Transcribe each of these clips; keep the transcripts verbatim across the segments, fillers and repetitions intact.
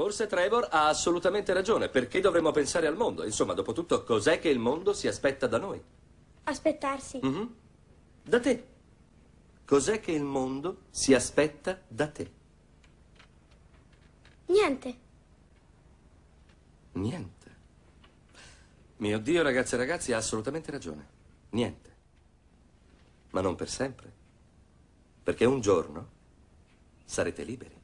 Forse Trevor ha assolutamente ragione, perché dovremmo pensare al mondo? Insomma, dopo tutto, cos'è che il mondo si aspetta da noi? Aspettarsi. Mm-hmm. Da te. Cos'è che il mondo si aspetta da te? Niente. Niente. Mio Dio, ragazzi e ragazzi, ha assolutamente ragione. Niente. Ma non per sempre. Perché un giorno sarete liberi.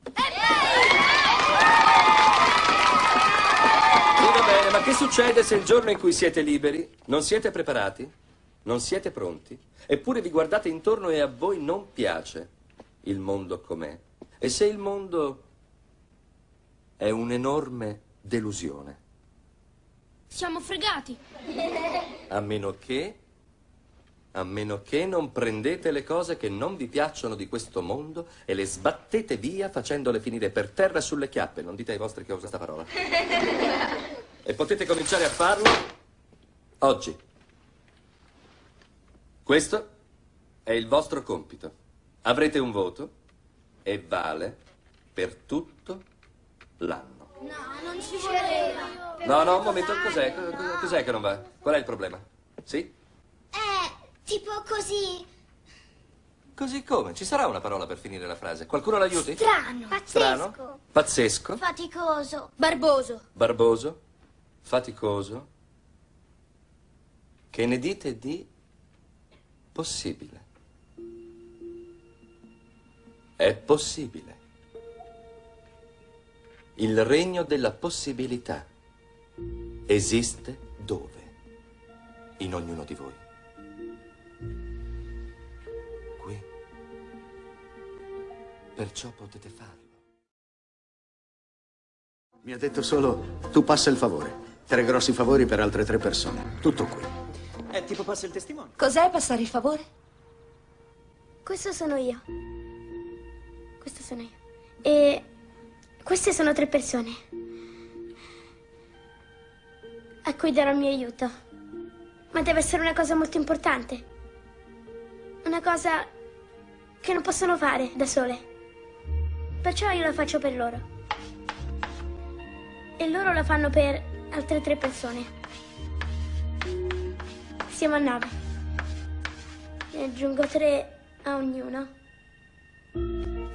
Sì, va bene, ma che succede se il giorno in cui siete liberi non siete preparati, non siete pronti, eppure vi guardate intorno e a voi non piace il mondo com'è? E se il mondo è un'enorme delusione? Siamo fregati. A meno che, a meno che non prendete le cose che non vi piacciono di questo mondo e le sbattete via facendole finire per terra sulle chiappe. Non dite ai vostri che ho usato questa parola. E potete cominciare a farlo oggi. Questo è il vostro compito. Avrete un voto e vale per tutto l'anno. No, non ci voleva. No, no, un momento, cos'è? Cos'è che non va? Qual è il problema? Sì? Eh, tipo così. Così come? Ci sarà una parola per finire la frase. Qualcuno l'aiuti? Strano. Pazzesco. Strano. Pazzesco. Faticoso. Barboso. Barboso. Faticoso. Che ne dite di possibile? È possibile. Il regno della possibilità. Esiste dove? In ognuno di voi. Qui. Perciò potete farlo. Mi ha detto solo, tu passa il favore. Tre grossi favori per altre tre persone. Tutto qui. È tipo passa il testimone. Cos'è passare il favore? Questo sono io. Questo sono io. E queste sono tre persone a cui darò il mio aiuto. Ma deve essere una cosa molto importante. Una cosa che non possono fare da sole. Perciò io la faccio per loro. E loro la fanno per altre tre persone. Siamo a nove. Ne aggiungo tre a ognuno.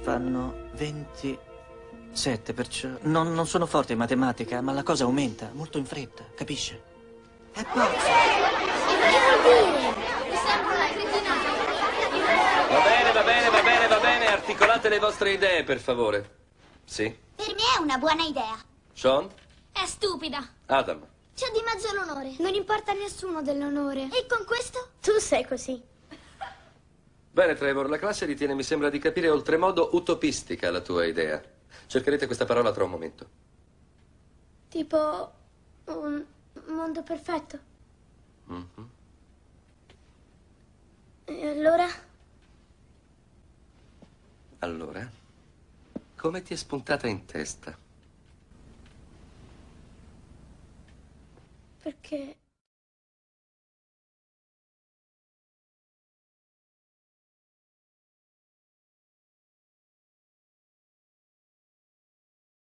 Fanno venti... Sette, perciò... Non, non sono forte in matematica, ma la cosa aumenta, molto in fretta, capisce? È pazzo! Va bene, va bene, va bene, va bene, articolate le vostre idee, per favore. Sì? Per me è una buona idea. Sean? È stupida. Adam? C'ho di mezzo l'onore. Non importa a nessuno dell'onore. E con questo? Tu sei così. Bene, Trevor, la classe ritiene, mi sembra di capire, oltremodo utopistica la tua idea. Cercherete questa parola tra un momento. Tipo un mondo perfetto. Mm-hmm. E allora? Allora, come ti è spuntata in testa? Perché...